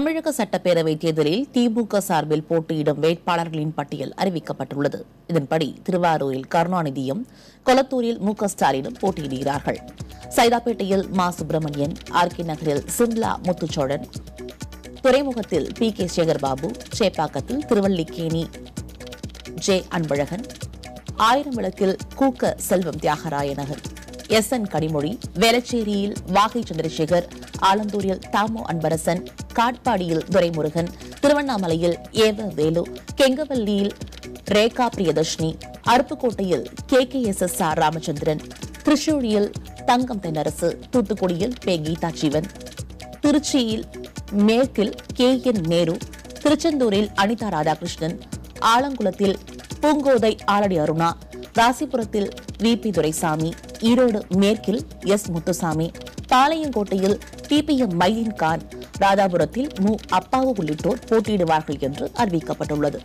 தமிழக சட்டப்பேரவை தேர்தலில் திமுக சார்பில் போட்டியிடும் வேட்பாளர்களின் பட்டியல் அறிவிக்கப்பட்டுள்ளது. இதன்படி திருவாரூரில் கருணாநிதியும் கொளத்தூரில் மு க ஸ்டாலினும் போட்டியிடுகிறார்கள். சைதாப்பேட்டையில் மா சுப்பிரமணியன், ஆர்கே நகரில் சிம்லா முத்துச்சோழன், துறைமுகத்தில் பி கே சேகர்பாபு, சேப்பாக்கத்தில் திருவல்லிக்கேணி ஜே அன்பழகன், ஆயிரம் விளக்கில் கூக்க செல்வம் தியாகராய நகர் எஸ் என் கனிமொழி, வேளச்சேரியில் வாகை சந்திரசேகர், ஆலந்தூரில் தாமோ அன்பரசன், காட்பாடியில் துரைமுருகன், திருவண்ணாமலையில் ஏவ வேலு, கெங்கவல்லியில் ரேகா பிரியதர்ஷினி, அருப்புக்கோட்டையில் KKSSR ராமச்சந்திரன், திருச்சூழியில் தங்கம் தென்னரசு, தூத்துக்குடியில் பே கீதா ஜீவன், திருச்சியில் மேற்கில் KN நேரு, திருச்செந்தூரில் அனிதா ராதாகிருஷ்ணன், ஆலங்குளத்தில் பூங்கோதை ஆலடி அருணா, ராசிபுரத்தில் VP துரைசாமி, ஈரோடு மேற்கில் எஸ் முத்துசாமி, பாளையங்கோட்டையில் TPM மயின் கான், ராதாபுரத்தில் மு அப்பாவு உள்ளிட்டோர் போட்டியிடுவார்கள் என்று அறிவிக்கப்பட்டுள்ளது.